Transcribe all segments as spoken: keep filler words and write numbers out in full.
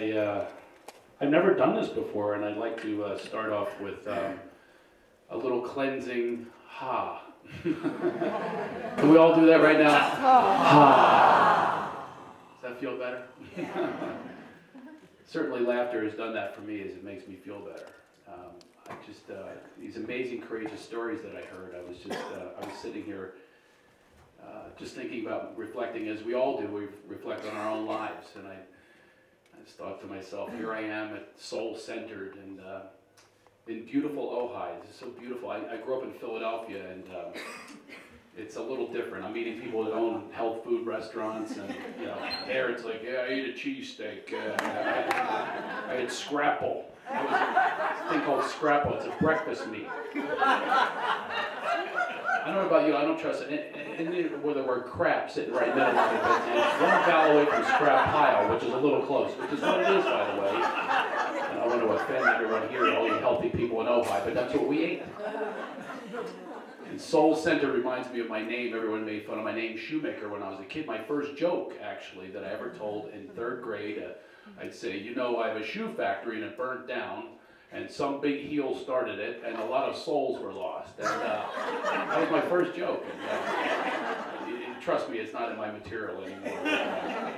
I, uh, I've never done this before, and I'd like to uh, start off with um, a little cleansing ha. Can we all do that right now? Ha. Does that feel better? Certainly laughter has done that for me, as it makes me feel better. Um, I just, uh, these amazing, courageous stories that I heard, I was just, uh, I was sitting here uh, just thinking about reflecting, as we all do, we reflect on our own lives, and I, I just thought to myself, here I am at Soul Centered, and uh, in beautiful Ojai. This is so beautiful. I, I grew up in Philadelphia, and um, it's a little different. I'm meeting people that own health food restaurants, and you know, there it's like, yeah, I ate a cheesesteak. Uh, I, I had scrapple. It was a thing called scrapple. It's a breakfast meat. I don't know about you. I don't trust it. And where the word crap sitting right now, it's one foul away from scrap pile, which is a little close, which is what it is, by the way. And I want to offend everyone here, all you healthy people in Ojai, but that's what we ate. And Soul Center reminds me of my name. Everyone made fun of my name, Shoemaker, when I was a kid. My first joke, actually, that I ever told in third grade, uh, I'd say, you know, I have a shoe factory and it burnt down, and some big heel started it, and a lot of souls were lost. And uh, that was my first joke. And, uh, it, it, trust me, it's not in my material anymore. Uh,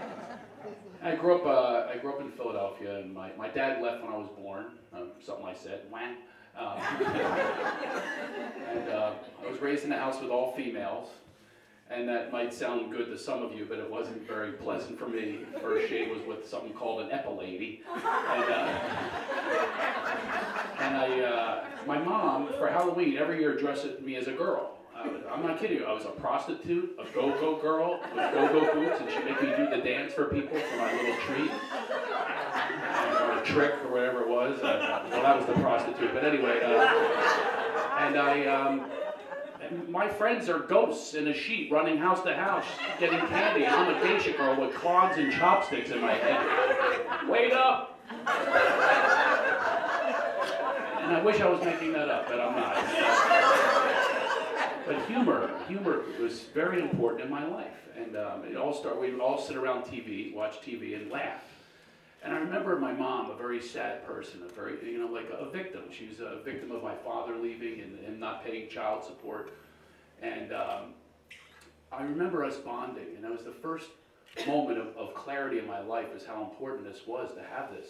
I grew up. Uh, I grew up in Philadelphia, and my my dad left when I was born. Um, something I said. Wah. Um, and uh, I was raised in a house with all females, and that might sound good to some of you, but it wasn't very pleasant for me. First shade was with something called an epilady, and, uh, and I, uh, my mom for Halloween every year dressed me as a girl. I was, I'm not kidding you. I was a prostitute, a go-go girl with go-go boots, and she'd make me do the dance for people for my little treat. Or a trick, or whatever it was. Uh, well, that was the prostitute, but anyway. Uh, and I, um, and my friends are ghosts in a sheet, running house to house, getting candy. And I'm a geisha girl with clogs and chopsticks in my head. Wait up! And I wish I was making that up, but I'm not. But humor, humor was very important in my life, and um, it all started. We would all sit around T V, watch T V, and laugh. And I remember my mom, a very sad person, a very, you know, like a, a victim. She was a victim of my father leaving and, and not paying child support. And um, I remember us bonding, and that was the first moment of, of clarity in my life, is how important this was to have this,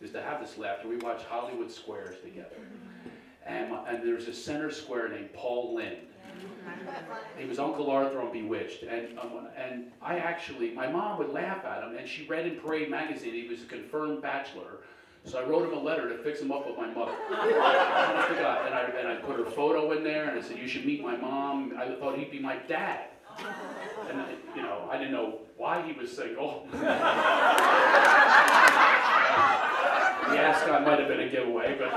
is to have this laughter. We watched Hollywood Squares together. And, and there was a center square named Paul Lynde. He was Uncle Arthur on Bewitched, and um, and I actually, my mom would laugh at him, and she read in Parade Magazine he was a confirmed bachelor, so I wrote him a letter to fix him up with my mother. I forgot, and I, and I put her photo in there, and I said, you should meet my mom. I thought he'd be my dad, and I, you know, I didn't know why he was single. The ascot might have been a giveaway, but...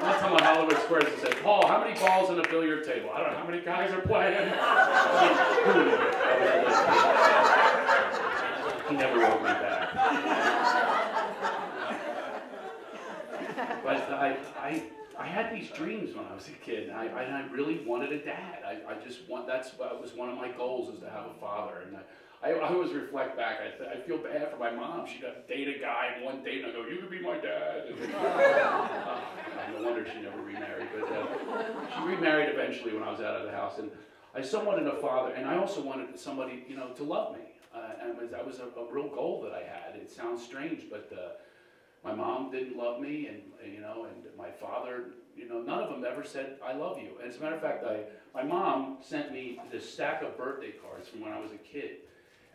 One time on Hollywood Squares, he said, Paul, how many balls in a billiard table? I don't know how many guys are playing. He never wrote me back. But I, I, I had these dreams when I was a kid. And I, I, I really wanted a dad. I, I just want, that's what was one of my goals, is to have a father. And I, I, I always reflect back. I, I feel bad for my mom. She got to date a guy in one date, and I go, you could be my dad. And, uh, no wonder she never remarried. But uh, she remarried eventually when I was out of the house. And I still wanted a father, and I also wanted somebody, you know, to love me. Uh, and was, that was a, a real goal that I had. It sounds strange, but uh, my mom didn't love me, and you know, and my father, you know, none of them ever said, I love you. And as a matter of fact, I, my mom sent me this stack of birthday cards from when I was a kid.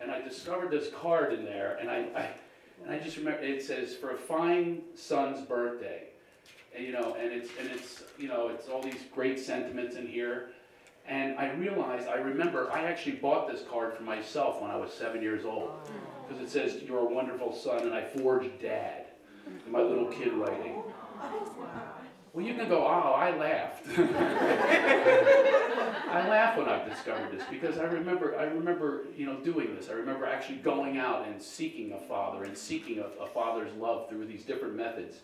And I discovered this card in there, and I, I, and I just remember it says, for a fine son's birthday, and you know, and it's, and it's, you know, it's all these great sentiments in here, and I realized, I remember, I actually bought this card for myself when I was seven years old, because it says, you're a wonderful son, and I forged dad, and my little kid writing. Well, you can go, oh, I laughed. I laugh when I've discovered this, because I remember, I remember, you know, doing this. I remember actually going out and seeking a father and seeking a, a father's love through these different methods,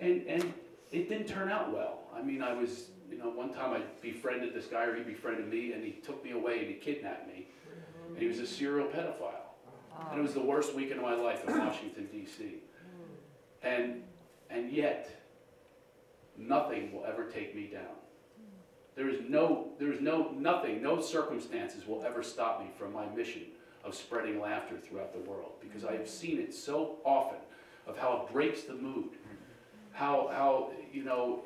and and it didn't turn out well. I mean, I was, you know, one time I befriended this guy, or he befriended me, and he took me away and he kidnapped me, and he was a serial pedophile. Wow. And it was the worst weekend of my life in Washington, D C And, and yet, nothing will ever take me down. There is no, there is no, nothing, no circumstances will ever stop me from my mission of spreading laughter throughout the world, because I have seen it so often, of how it breaks the mood, how, how, you know,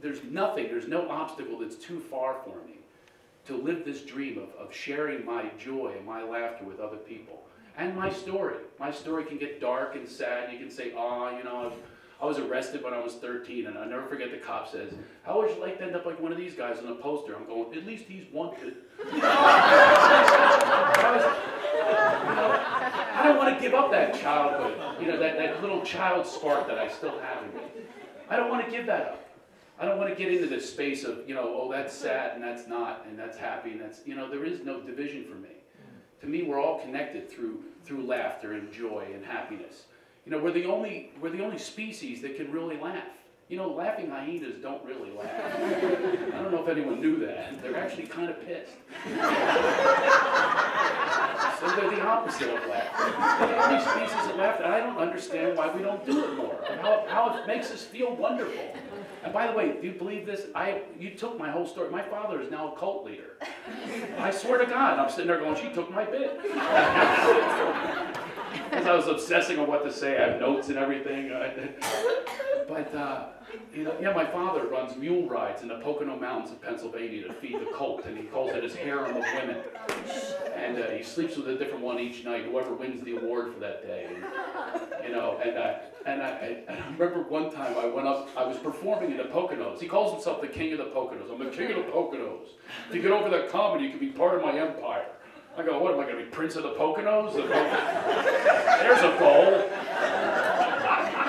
there's nothing, there's no obstacle that's too far for me to live this dream of, of sharing my joy and my laughter with other people. And my story. My story can get dark and sad. You can say, ah, you know, I was arrested when I was thirteen, and I'll never forget the cop says, how would you like to end up like one of these guys on a poster? I'm going, at least he's wanted. I, was, you know, I don't want to give up that childhood, you know, that, that little child spark that I still have in me. I don't want to give that up. I don't want to get into this space of, you know, oh, that's sad, and that's not, and that's happy, and that's, you know, there is no division for me. To me, we're all connected through, through laughter and joy and happiness. You know, we're the only, we're the only species that can really laugh. You know, laughing hyenas don't really laugh. I don't know if anyone knew that. They're actually kind of pissed. So they're the opposite of laughter. They're the only species that laugh, and I don't understand why we don't do it more. And how, how it makes us feel wonderful. And by the way, do you believe this? I, you took my whole story. My father is now a cult leader. I swear to God, I'm sitting there going, she took my bit. Because I was obsessing on what to say. I have notes and everything. But, uh, you know, yeah, my father runs mule rides in the Pocono Mountains of Pennsylvania to feed the cult, and he calls it his harem of women. And uh, he sleeps with a different one each night, whoever wins the award for that day. And, you know, and I, and, I, and I remember one time I went up, I was performing in the Poconos. He calls himself the king of the Poconos. I'm the king of the Poconos. If you get over that comedy, you can be part of my empire. I go, what, am I going to be prince of the Poconos? The Poconos? There's a goal.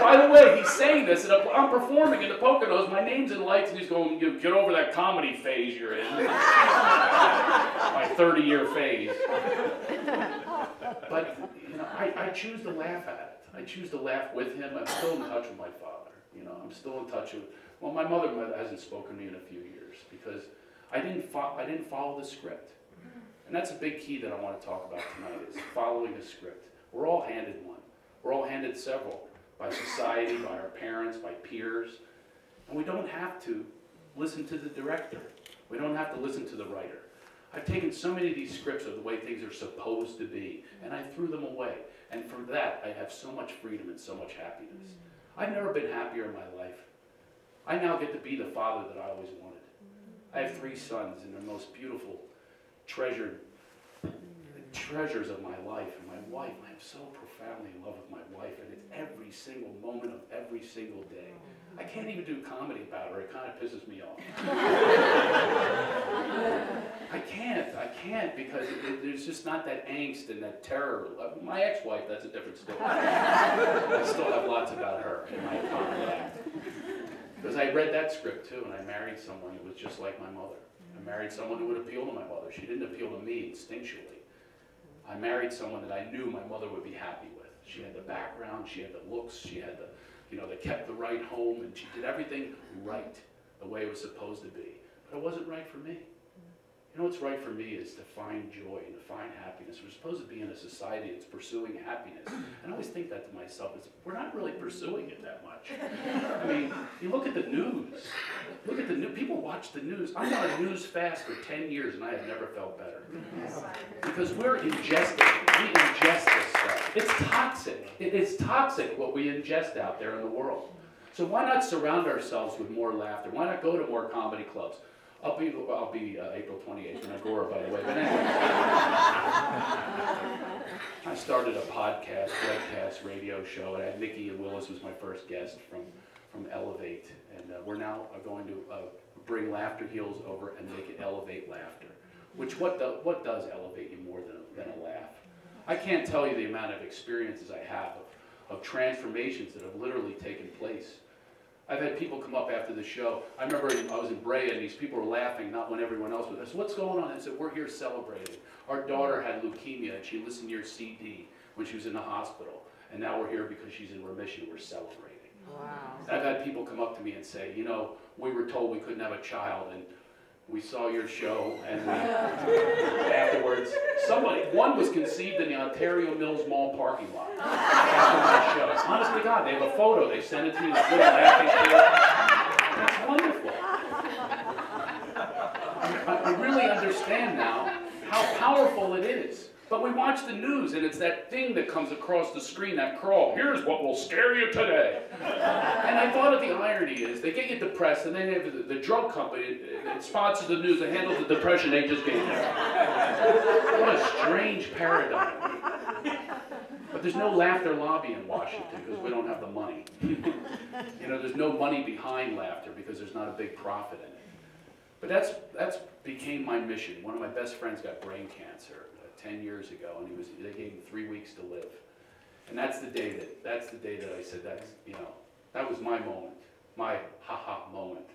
By the way, he's saying this, and I'm performing in the Poconos, my name's in lights, and he's going, get over that comedy phase you're in. My thirty-year phase. But, you know, I, I choose to laugh at it. I choose to laugh with him. I'm still in touch with my father. You know, I'm still in touch with, well, my mother hasn't spoken to me in a few years, because I didn't, fo I didn't follow the script. And that's a big key that I want to talk about tonight, is following a script. We're all handed one. We're all handed several. By society, by our parents, by peers. And we don't have to listen to the director. We don't have to listen to the writer. I've taken so many of these scripts of the way things are supposed to be, and I threw them away. And from that, I have so much freedom and so much happiness. I've never been happier in my life. I now get to be the father that I always wanted. I have three sons, and they're the most beautiful, treasured treasures of my life. And my wife, I am so profoundly in love with my wife, and it's every single moment of every single day. I can't even do comedy about her, it kind of pisses me off. I can't, I can't, because it, it, there's just not that angst and that terror. My ex-wife, that's a different story. I still have lots about her in my contract. Because I read that script too, and I married someone who was just like my mother. I married someone who would appeal to my mother. She didn't appeal to me instinctually. I married someone that I knew my mother would be happy with. She had the background, she had the looks, she had the, you know, they kept the right home, and she did everything right, the way it was supposed to be. But it wasn't right for me. You know what's right for me is to find joy and to find happiness. We're supposed to be in a society that's pursuing happiness. And I always think that to myself, is we're not really pursuing it that much. I mean, you look at the news. Look at the news. People watch the news. I'm on a news fast for ten years, and I have never felt better. Because we're ingesting. We ingest this stuff. It's toxic. It is toxic what we ingest out there in the world. So why not surround ourselves with more laughter? Why not go to more comedy clubs? I'll be, I'll be uh, April twenty-eighth in Agora, by the way, but anyway. I started a podcast, webcast, radio show, and I had Mikki Willis was my first guest from, from Elevate, and uh, we're now going to uh, bring Laughter Heels over and make it Elevate Laughter, which what, do, what does elevate you more than a, than a laugh? I can't tell you the amount of experiences I have of, of transformations that have literally taken place. I've had people come up after the show. I remember I was in Brea, and these people were laughing, not when everyone else was. I said, what's going on? I said, we're here celebrating. Our daughter had leukemia, and she listened to your C D when she was in the hospital. And now we're here because she's in remission. We're celebrating. Wow. I've had people come up to me and say, you know, we were told we couldn't have a child, and we saw your show, and we, afterwards, somebody, one was conceived in the Ontario Mills Mall parking lot. After my show. Honestly, God, they have a photo. They sent it to you. It's good, that's wonderful. I, I really understand now how powerful it is. But we watch the news, and it's that thing that comes across the screen, that crawl. Here's what will scare you today. And I thought of the irony is, they get you depressed, and then they have the, the drug company that sponsors the news, that handles the depression they just gave you. What a strange paradigm. But there's no laughter lobby in Washington, because we don't have the money. You know, there's no money behind laughter, because there's not a big profit in it. But that's, that's became my mission. One of my best friends got brain cancer ten years ago, and he was, they gave him three weeks to live. And that's the day that, that's the day that I said, that's, you know, that was my moment, my ha-ha moment.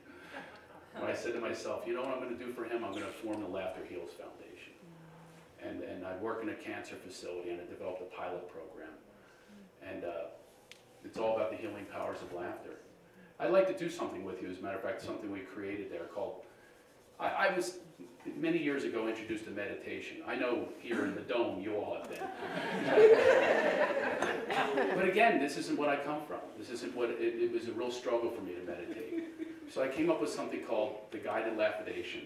When I said to myself, you know what I'm going to do for him? I'm going to form the Laughter Heals Foundation. And, and I work in a cancer facility, and I developed a pilot program. And uh, it's all about the healing powers of laughter. I'd like to do something with you, as a matter of fact, something we created there called, I, I was, many years ago, introduced to meditation. I know here in the Dome, you all have been. But again, this isn't what I come from. This isn't what, it, it was a real struggle for me to meditate. So I came up with something called the guided lapidation.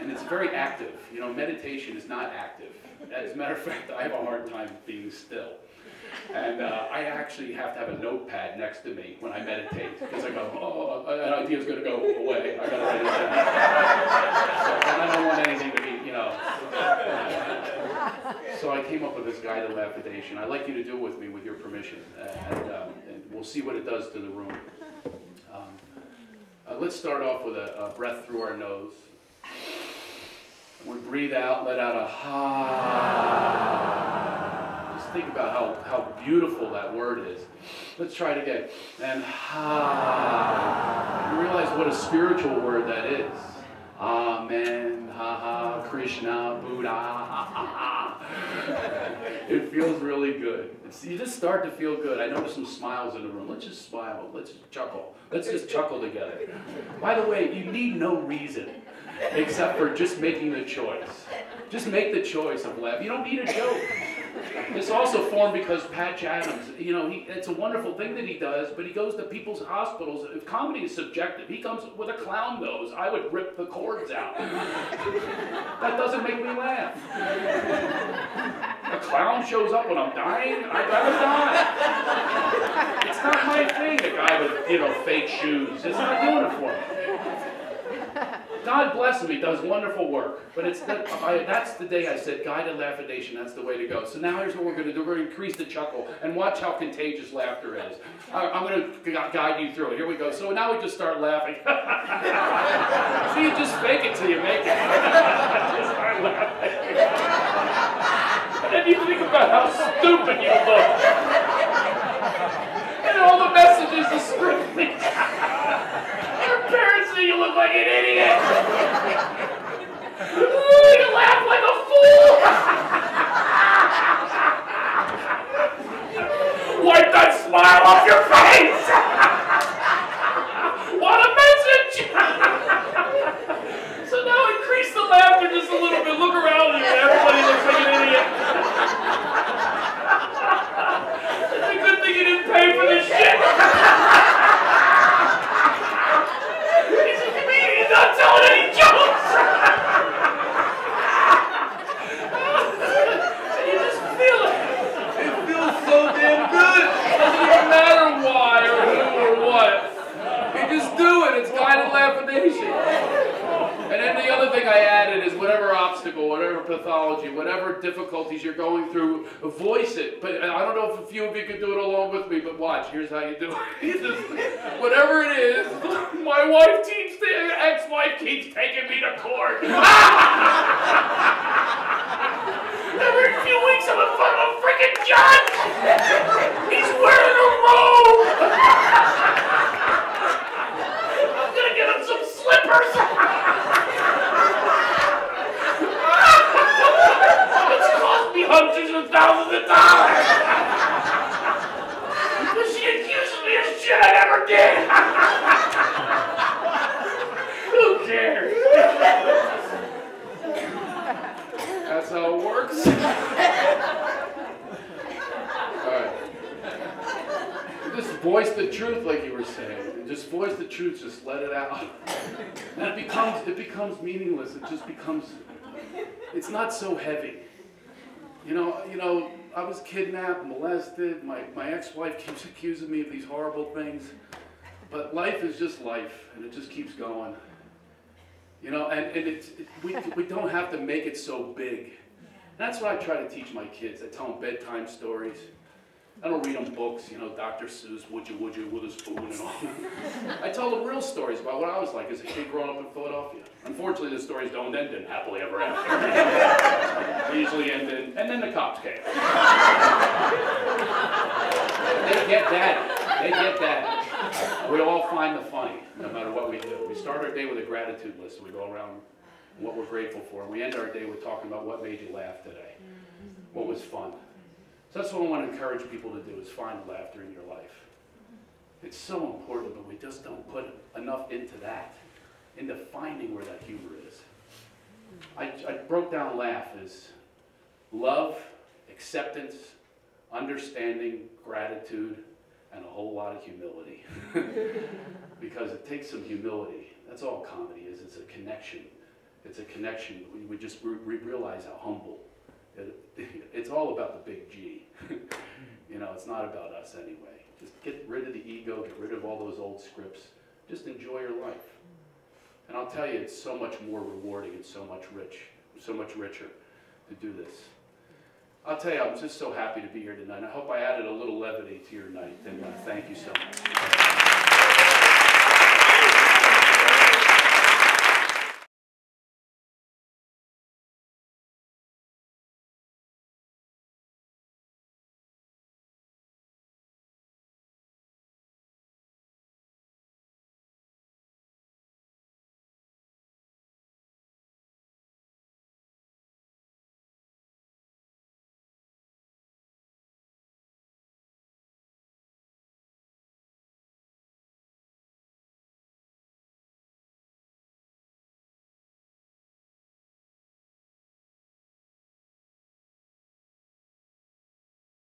And it's very active. You know, meditation is not active. As a matter of fact, I have a hard time being still. And uh, I actually have to have a notepad next to me when I meditate, because I go, oh, an idea's going to go away. I got to write it down. So, and I don't want anything to be, you know. So I came up with this guided lapidation. I'd like you to do it with me, with your permission, and, um, and we'll see what it does to the room. Um, uh, let's start off with a, a breath through our nose. We breathe out, let out a ha. Think about how, how beautiful that word is. Let's try it again. And ha. You realize what a spiritual word that is. Amen, ha ha, Krishna, Buddha, ha ha ha. It feels really good. It's, you just start to feel good. I notice some smiles in the room. Let's just smile. Let's just chuckle. Let's just chuckle together. By the way, you need no reason except for just making the choice. Just make the choice of laughing. You don't need a joke. This also formed because Patch Adams, you know, he, it's a wonderful thing that he does, but he goes to people's hospitals. If comedy is subjective, he comes with a clown nose. I would rip the cords out. That doesn't make me laugh. A clown shows up when I'm dying, I'd rather die. It's not my thing, a guy with, you know, fake shoes. It's not doing it for me. God bless him, he does wonderful work. But it's the, I, that's the day I said, guided lapidation, that's the way to go. So now here's what we're going to do. We're going to increase the chuckle, and watch how contagious laughter is. I, I'm going to guide you through it. Here we go. So now we just start laughing. So you just fake it till you make it. Just start laughing. And then you think about how stupid you look. And all the messages are scripted. Your parents say you look like an idiot. Ooh, you laugh like a fool. Wipe that smile off your face. What a message. So now increase the laughter just a little bit. Look around and everybody looks like an idiot. You didn't pay for this shit! He's a comedian, he's not telling any jokes! You just feel it! It feels so damn good! It doesn't even matter why or who or what. You just do it, it's guided lapidation. And then the other thing I added is whatever obstacle, whatever pathology, whatever difficulties you're going through, voice it. But I don't know if a few of you could do it along with me, but watch, here's how you do it. Just, whatever it is, my wife keeps, ex-wife keeps taking me to court. Every few weeks I'm in front of a freaking judge. He's wearing a robe. I'm gonna get him some slippers. Hundreds of thousands of dollars! But she accuses me of shit I never did! Who cares? just voice the truth, like you were saying. Just voice the truth. Just let it out. And it becomes, it becomes meaningless. It just becomes, it's not so heavy. You know, you know. I was kidnapped, molested. My my ex-wife keeps accusing me of these horrible things. But life is just life, and it just keeps going. You know, and, and it's, it, we, we don't have to make it so big. And that's what I try to teach my kids. I tell them bedtime stories. I don't read them books, you know, Doctor Seuss, Would You, Would You, Witherspoon, and all that. I tell them real stories about what I was like as a kid growing up in Philadelphia. Unfortunately, the stories don't end in happily ever after. They usually end in, and then the cops came. They get that. They get that. We all find the funny, no matter what we do. We start our day with a gratitude list, and we go around what we're grateful for, and we end our day with talking about what made you laugh today, what was fun. So that's what I want to encourage people to do, is find laughter in your life. It's so important, but we just don't put enough into that, into finding where that humor is. I, I broke down laugh as love, acceptance, understanding, gratitude, and a whole lot of humility. Because it takes some humility. That's all comedy is. It's a connection. It's a connection. We, we just re re realize how humble. It, it's all about the big G. You know, it's not about us anyway. Just get rid of the ego, get rid of all those old scripts. Just enjoy your life. And I'll tell you, it's so much more rewarding and so much rich, so much richer to do this. I'll tell you, I'm just so happy to be here tonight. I hope I added a little levity to your night, and uh, thank you so much.